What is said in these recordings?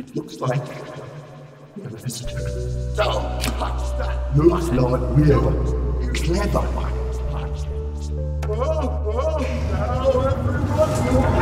It looks like a visitor. Don't touch that. Looks not real. You clever one. Oh, now everyone's moving.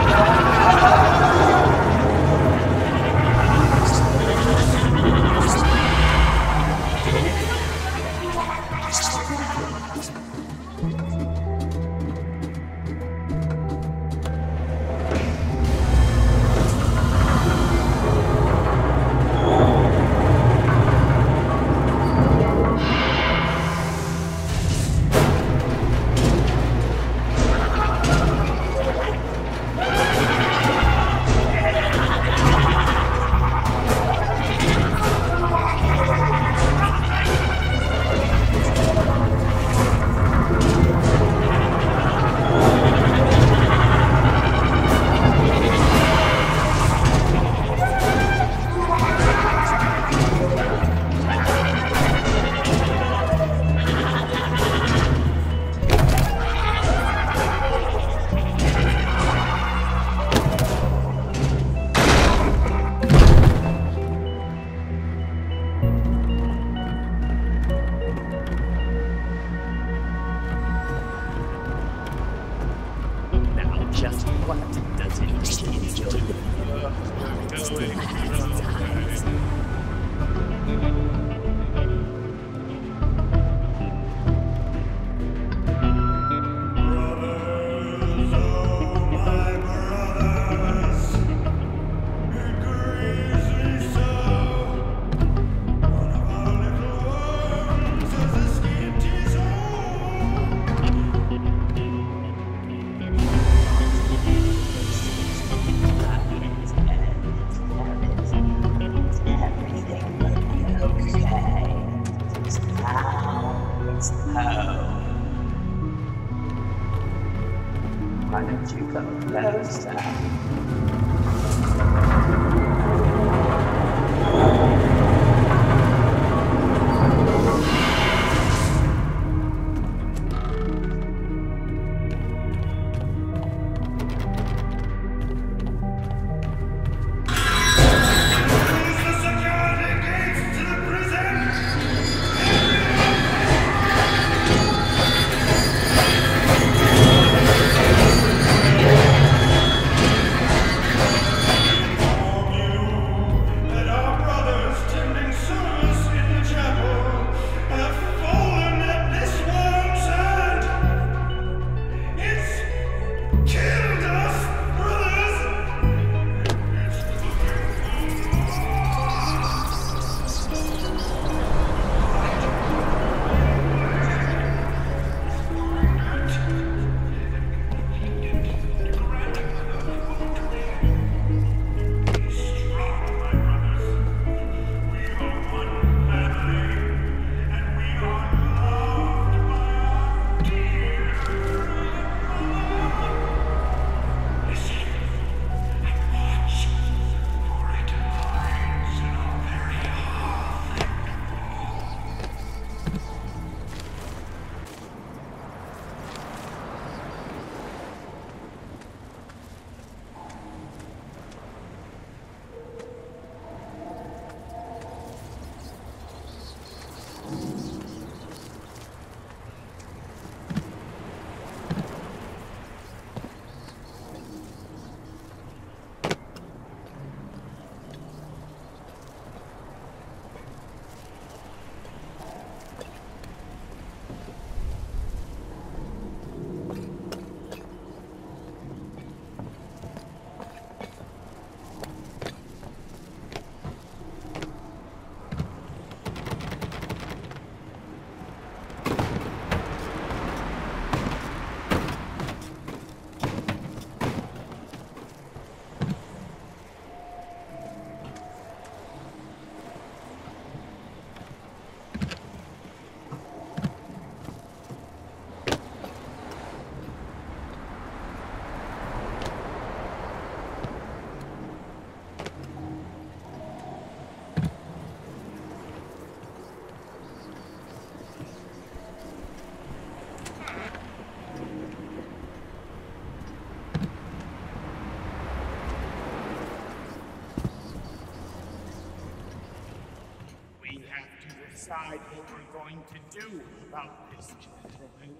decide what we're going to do about this, gentlemen.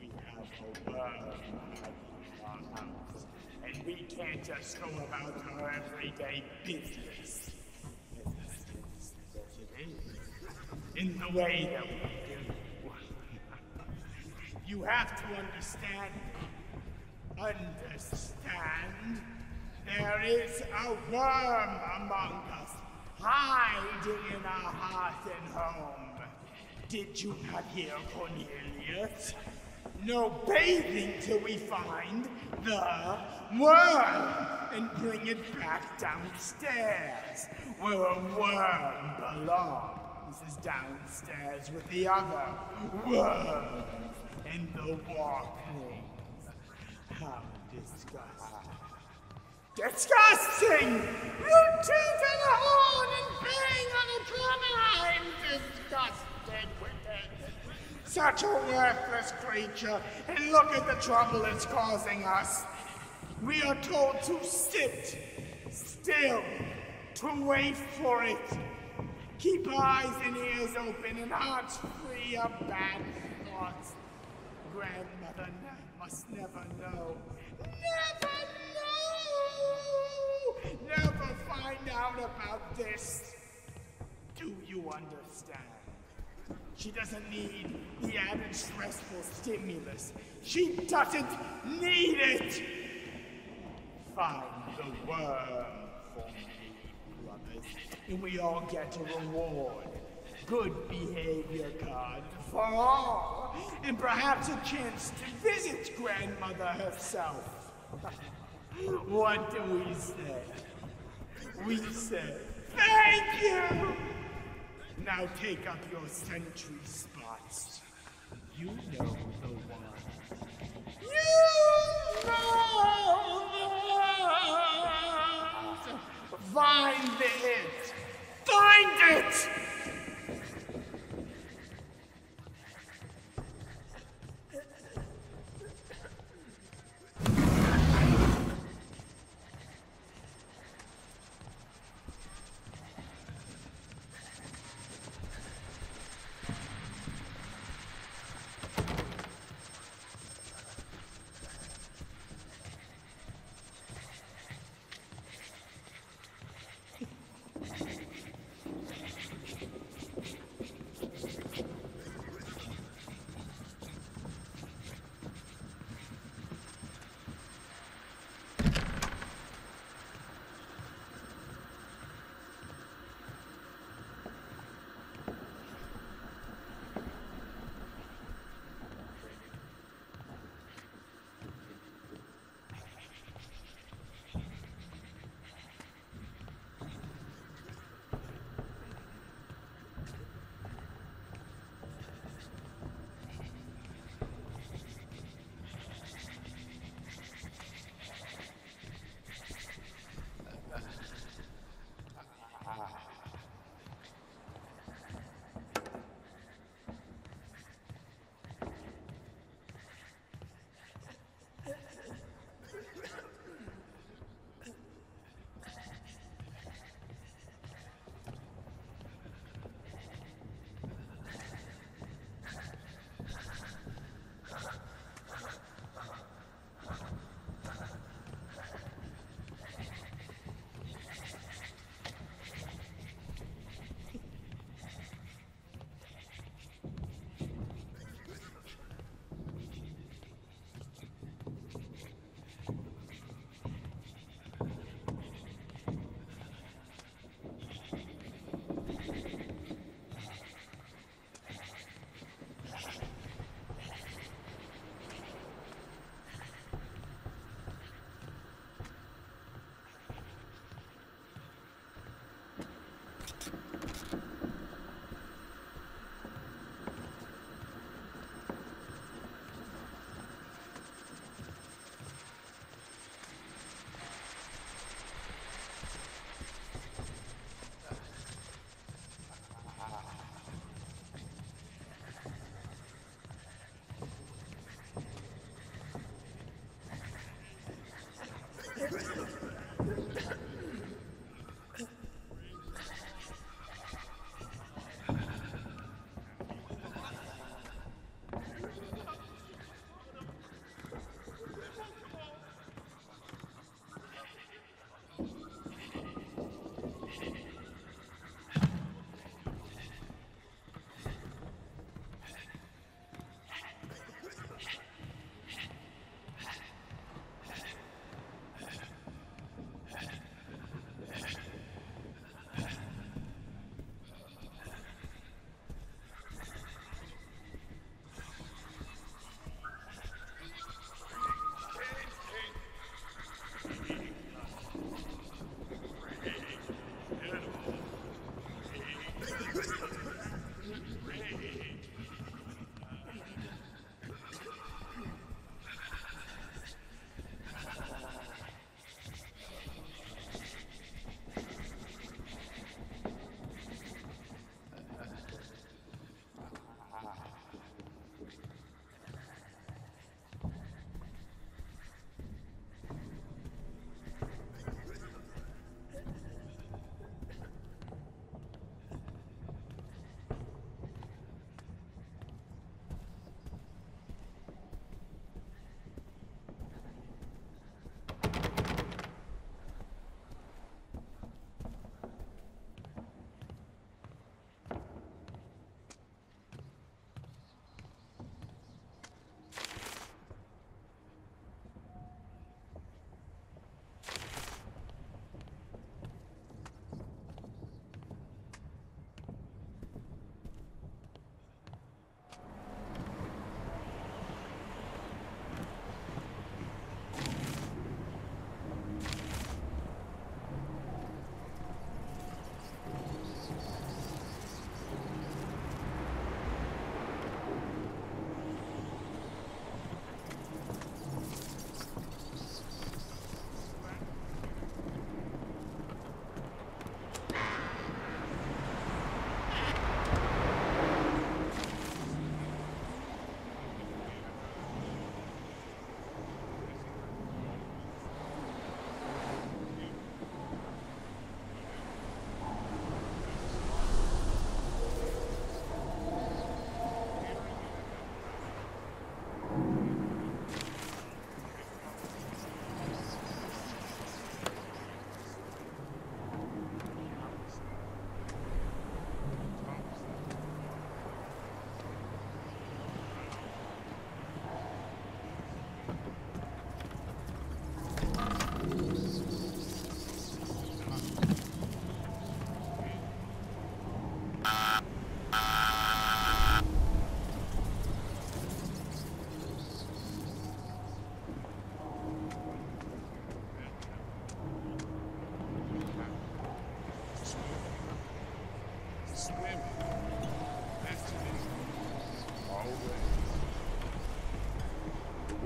We have a word on our house, and we can't just go about our everyday business. In the way that we do. You have to understand. Understand? There is a worm among us, hiding in our hearth and home. Did you not hear, Cornelius? No bathing till we find the worm and bring it back downstairs, where a worm belongs, is downstairs with the other worms and the walking. How disgusting. Disgusting! You toot in a horn and bang on a drum, and I'm disgusted with it. Such a worthless creature, and look at the trouble it's causing us. We are told to sit still, to wait for it. Keep eyes and ears open and hearts free of bad thoughts. Grandmother must never know. Never know! Never find out about this. Do you understand? She doesn't need the added stressful stimulus. She doesn't need it! Find the worm for me, brothers, and we all get a reward. Good behavior card for all, and perhaps a chance to visit Grandmother herself. What do we say? We say, thank you! Now take up your sentry spots. You know the one. You know the one! Find it! Find it!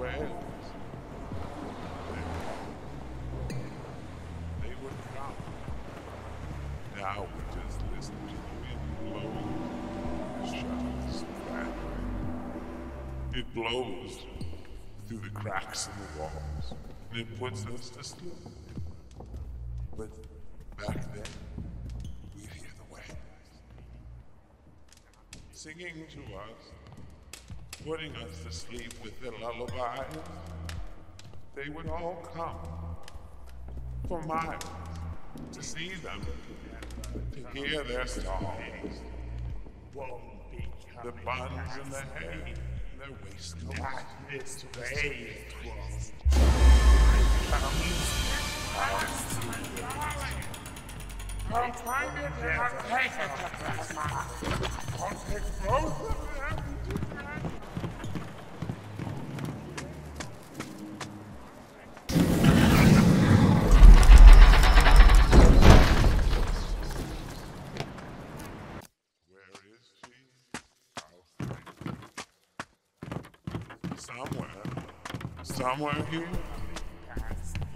friends. They were the problem. Now we just listen to the wind blowing the shadows back. It blows through the cracks in the walls, and it puts us to sleep. But back then, we'd hear the waves singing to us, putting us to sleep with their lullabies. They would all come for miles to see them, to hear their songs. The buns in their hair, and their waistcoats. Not this way it was. I'll find it and I'll take it to plasma. I'll take both of them together. Where is she? I'll find her. Somewhere here.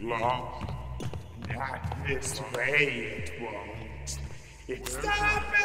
Lost. Not this way it won't. Stop it!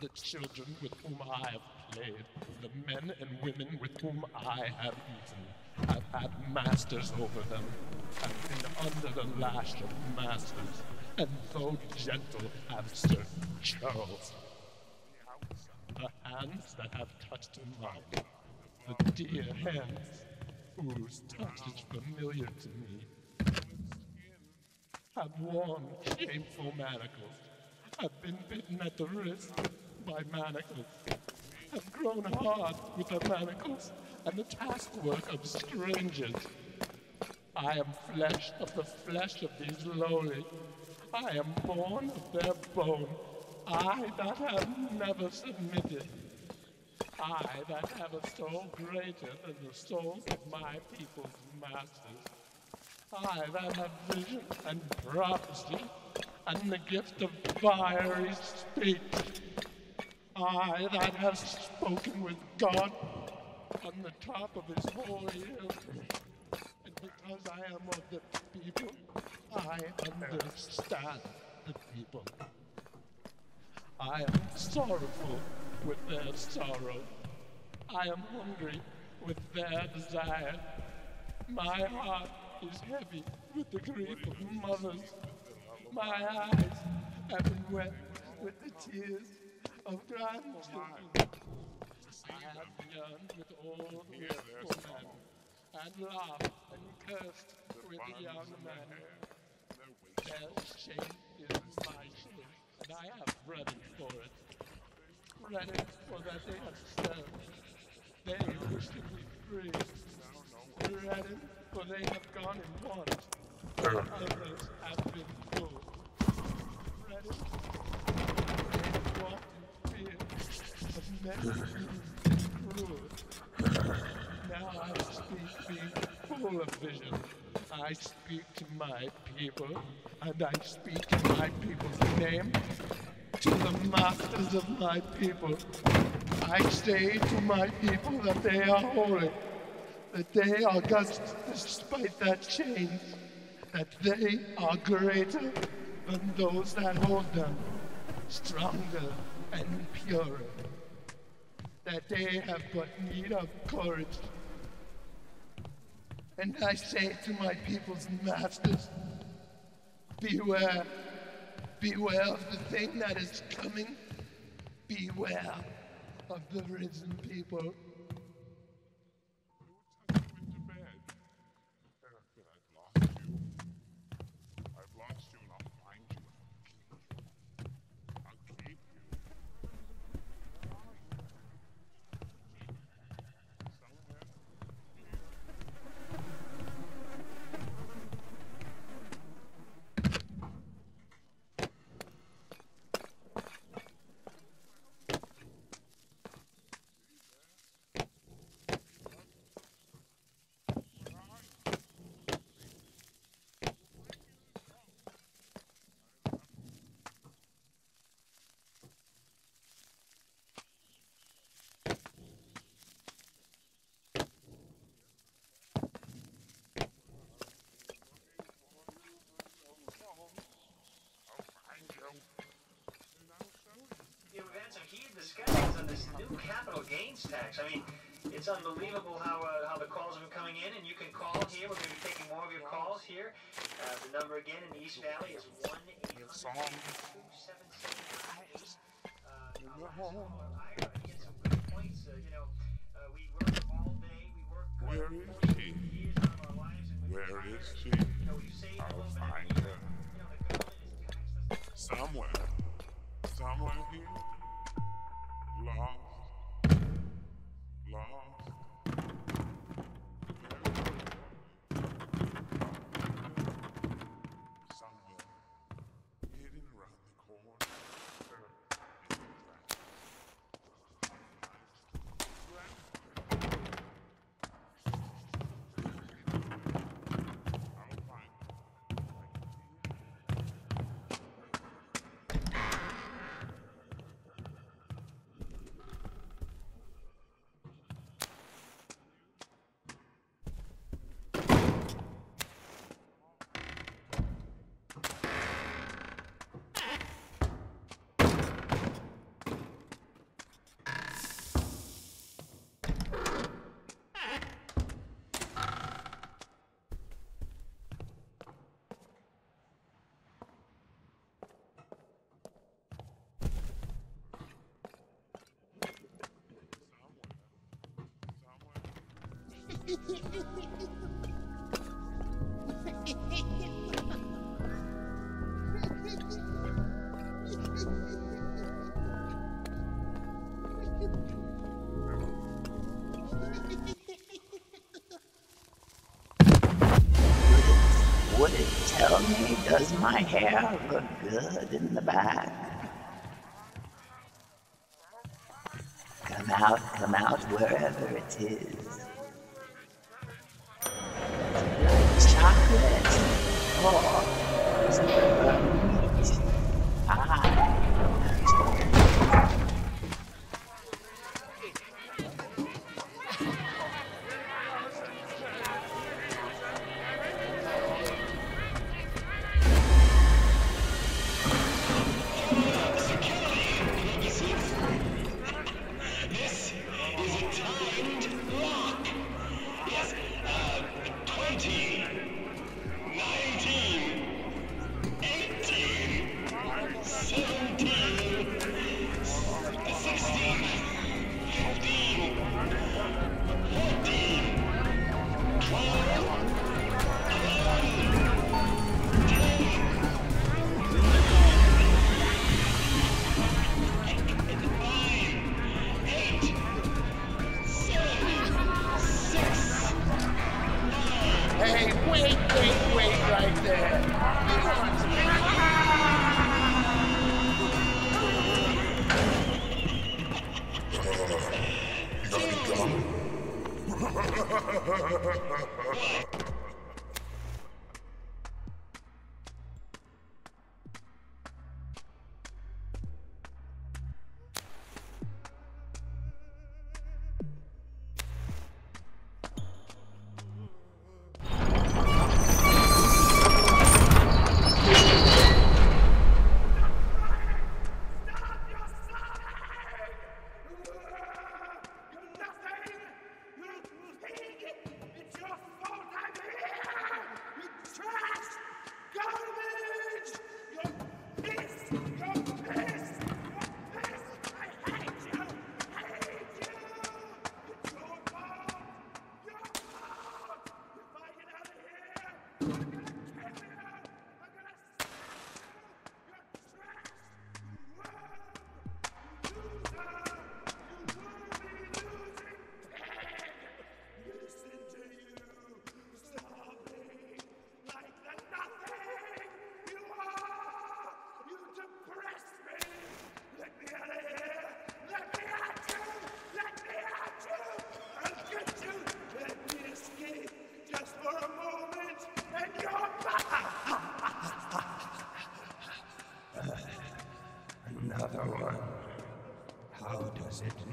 The children with whom I have played, the men and women with whom I have eaten, have had masters over them, have been under the lash of masters, and though gentle have stood churls. The hands that have touched mine, the dear hands whose touch is familiar to me, have worn shameful manacles, have been bitten at the wrist by manacles, have grown hard with the manacles and the taskwork of strangers. I am flesh of the flesh of these lowly. I am born of their bone. I that have never submitted. I that have a soul greater than the souls of my people's masters. I that have vision and prophecy, and the gift of fiery speech. I that have spoken with God on the top of his holy hill. And because I am of the people, I understand the people. I am sorrowful with their sorrow. I am hungry with their desire. My heart is heavy with the grief of mothers. My eyes have been wet with the tears of grandchildren. I have yearned with all the youthful men, and laughed and cursed with the young men. Their shame is my shame, and I have ready for it. Ready for that they have served. They wish to be free. Ready for they have gone in want. Others have been full. Ready? They walk in fear of men being cruel. Now I speak being full of vision. I speak to my people, and I speak in my people's name, to the masters of my people. I say to my people that they are holy, that they are just despite that change, that they are greater than those that hold them, stronger and purer, that they have but need of courage. And I say to my people's masters, beware, beware of the thing that is coming, beware of the risen people. Wisconsin's on this new capital gains tax. I mean, it's unbelievable how the calls have been coming in, and you can call here. We're going to be taking more of your calls here. The number again in the East Valley is 1-800-277-8. You get some good points. You know, we work all day. We work where is she? Years out of our lives, and where is she? You know, I'll find her. You know, the government has taxed us. Somewhere here. Lost. Somewhere hidden around the corner. Would it tell me, does my hair look good in the back? Come out wherever it is. Chocolate or meat.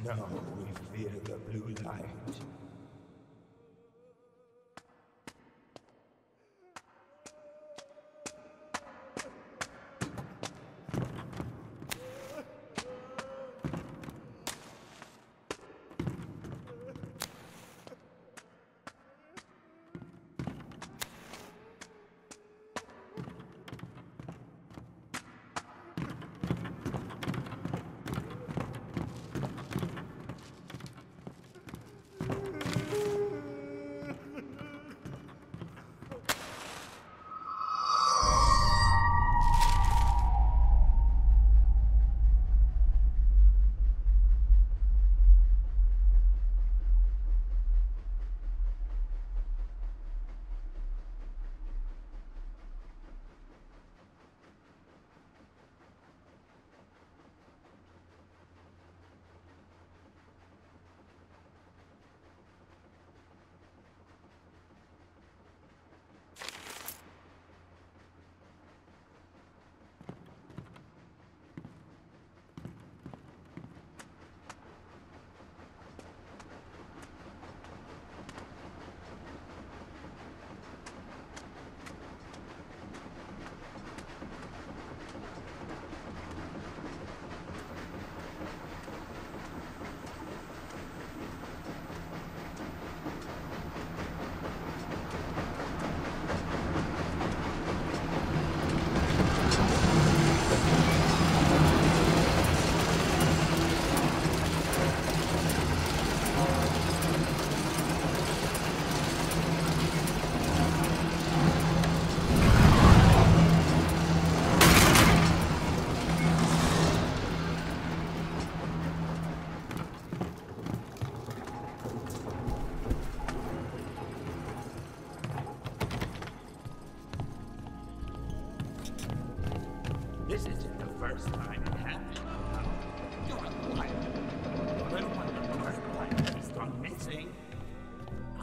Now we fear the blue light.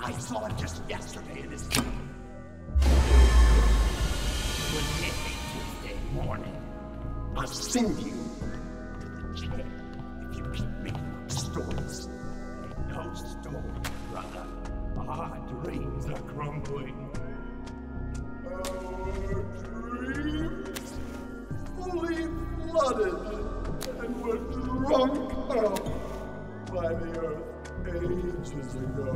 I saw it just yesterday in this town. It was Tuesday morning. I'll send you to the jail if you keep making up stories. Ain't no story, brother. Our dreams are crumbling. Our dreams fully flooded and were drunk out by the earth ages ago.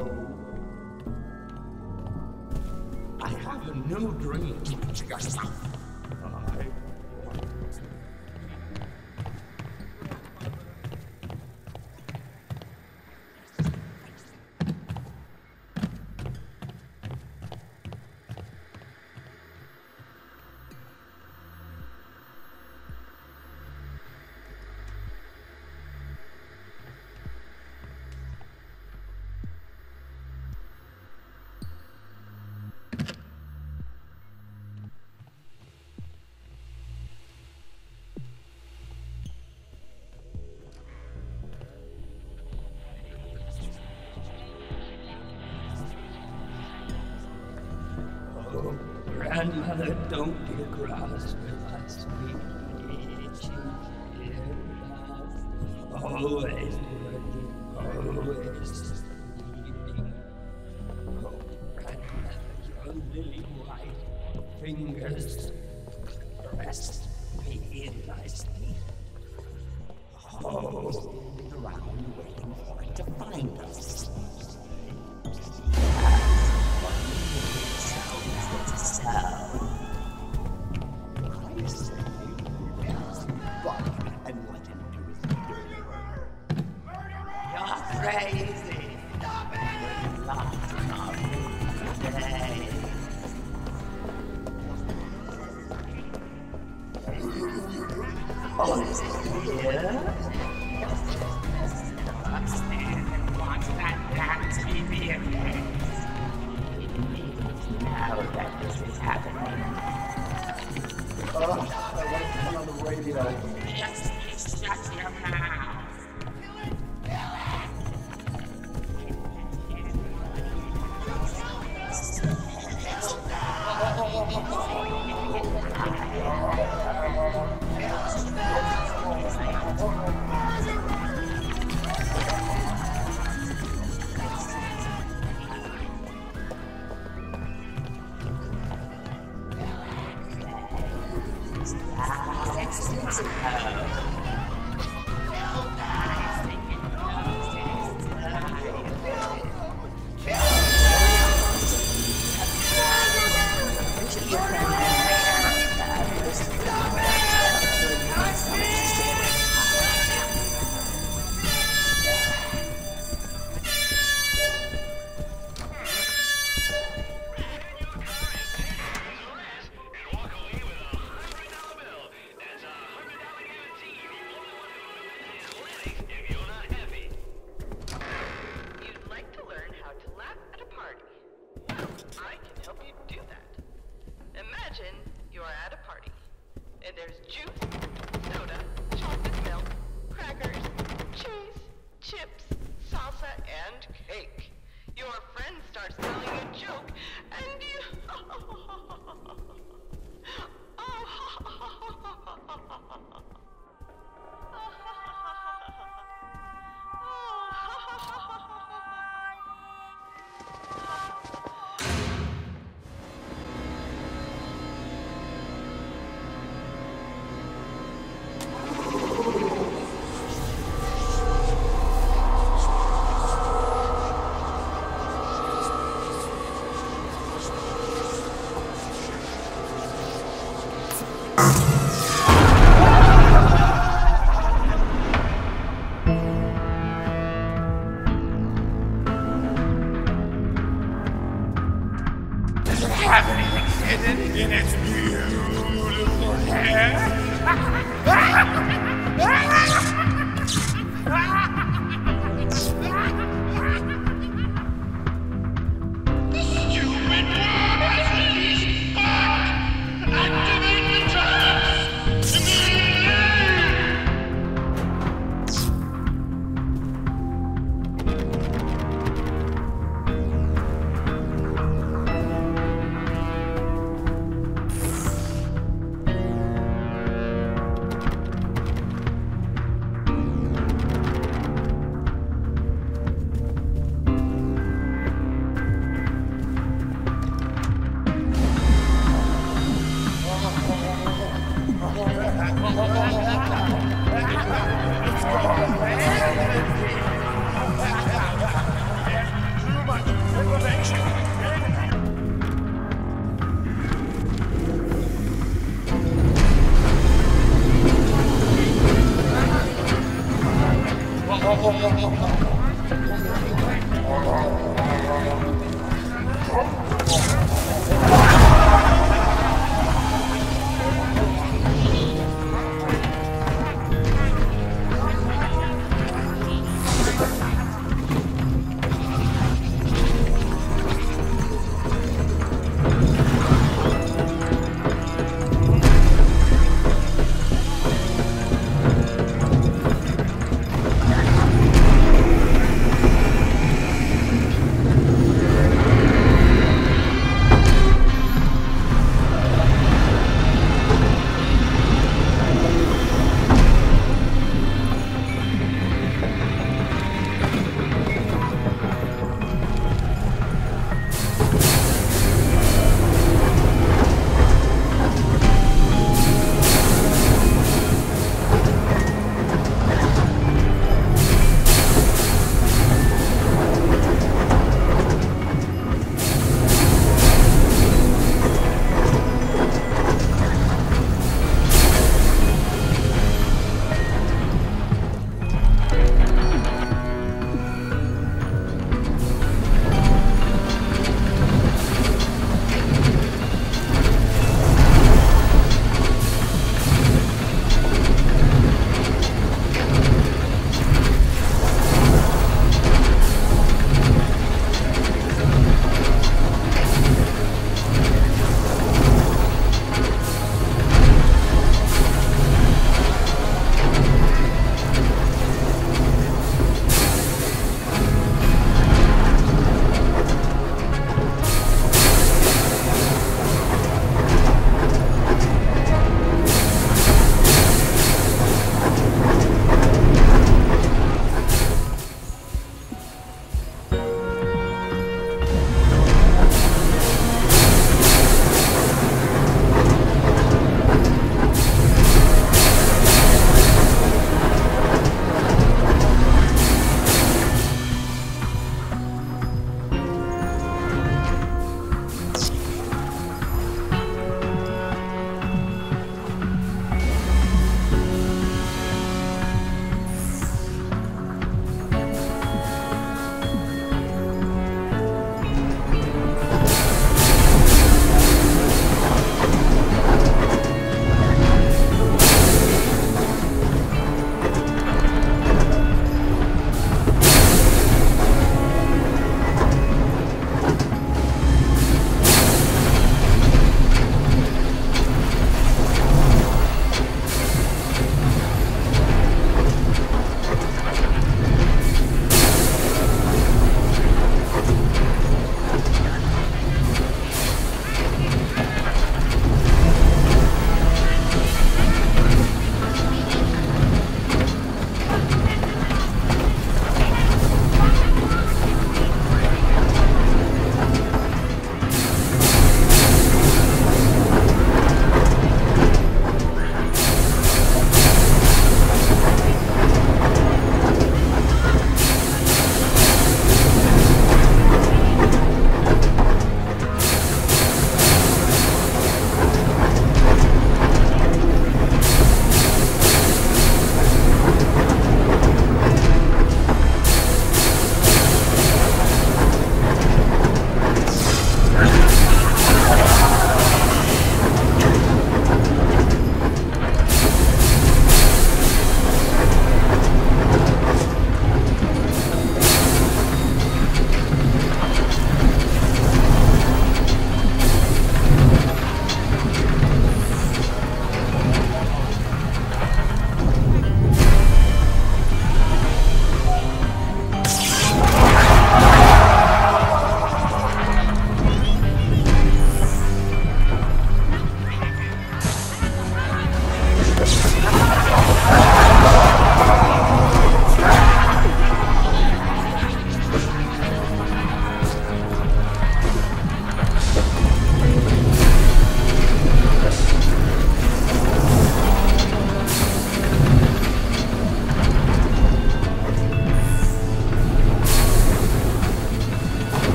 I have a new dream to yourself. I want it. Grandmother, don't get cross with us. We need you here. Always working, always leading. Oh, Grandmother, your lily white fingers pressed me in my sleep. Oh, sitting around waiting for it to find us. I say we must fuck and let him do his dirty work. You're crazy! Stop it! We're lost in our room today. Oh, is it here? I'm standing and watch that damn TV again. Now that this is happening. Oh, I want to come on the radio. Yes, shut your mouth.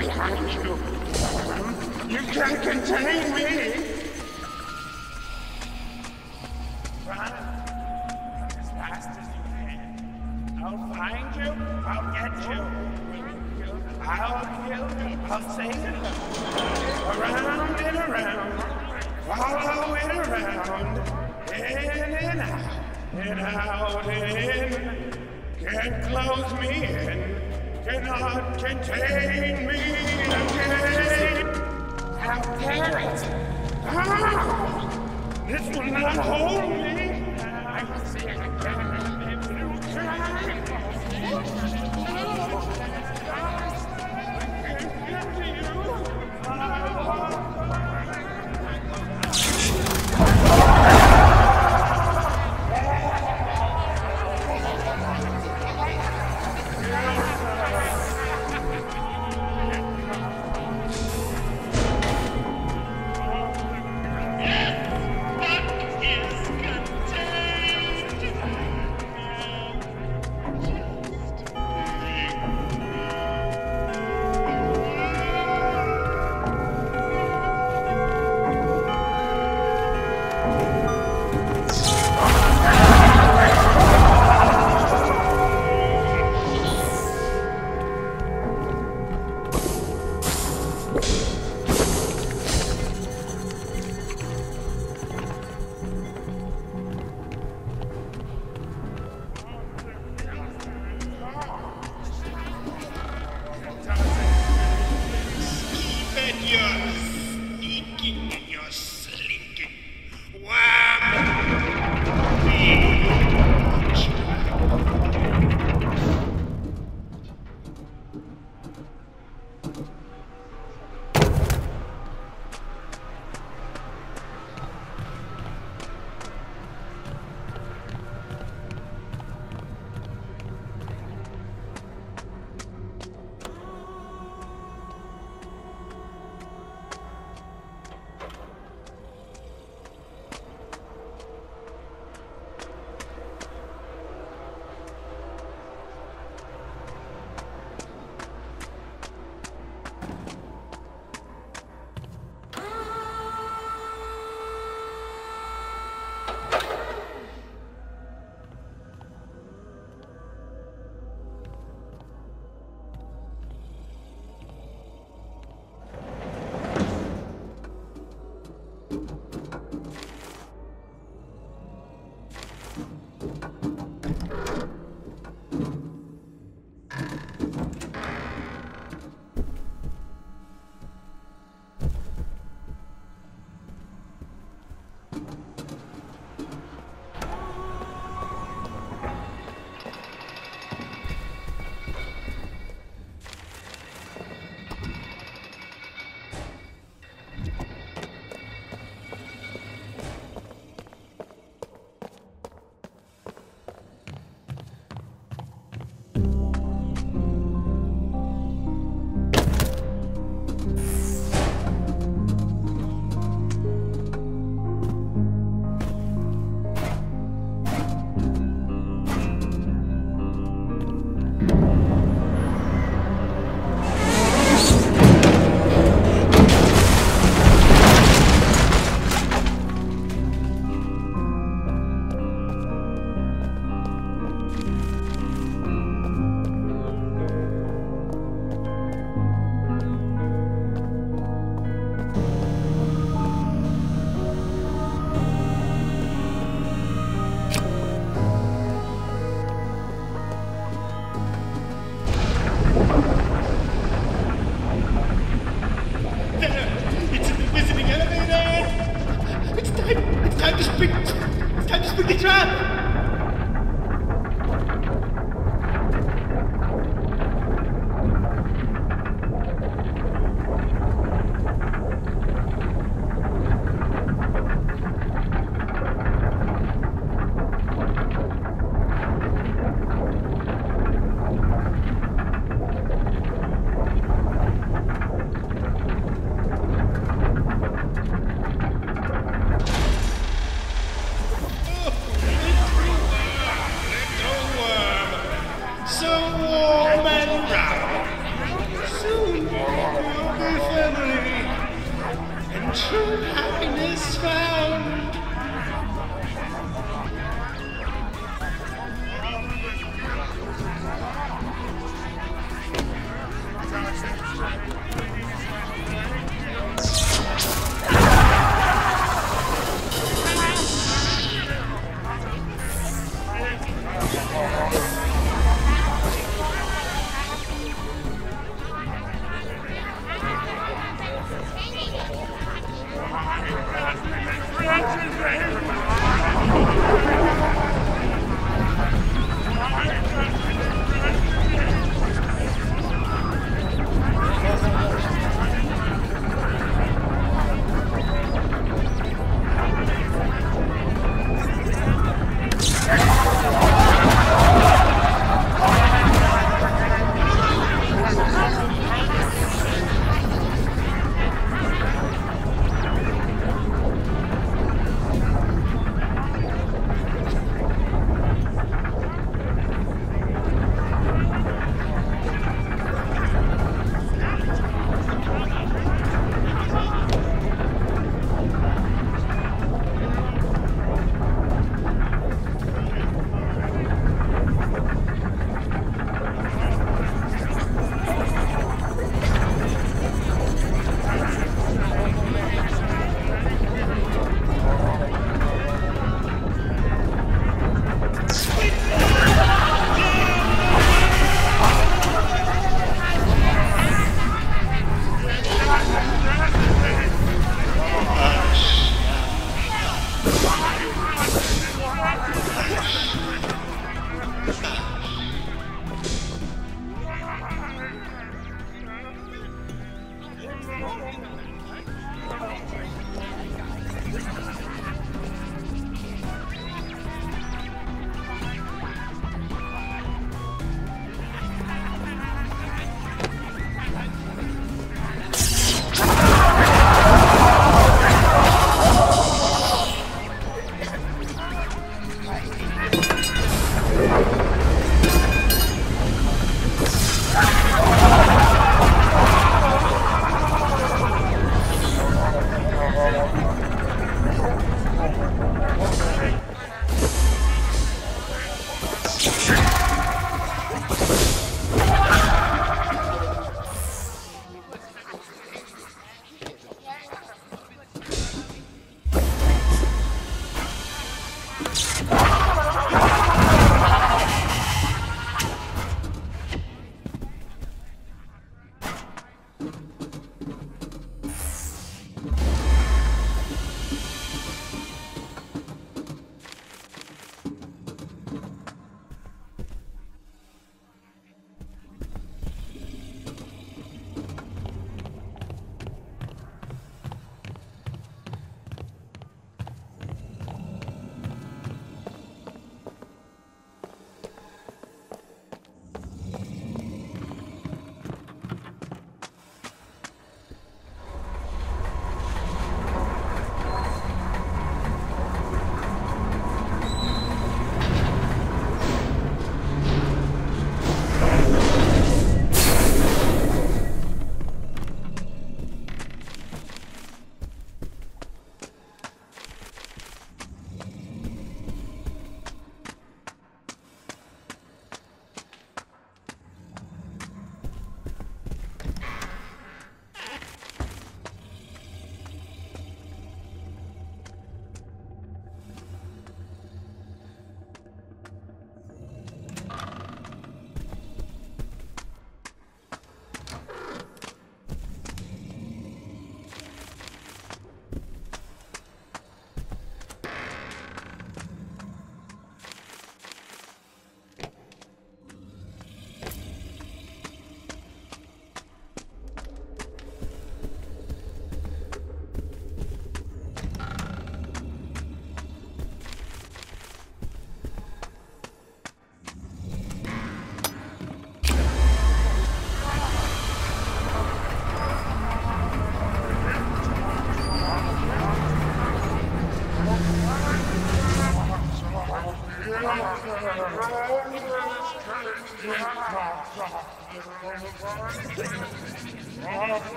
That is good.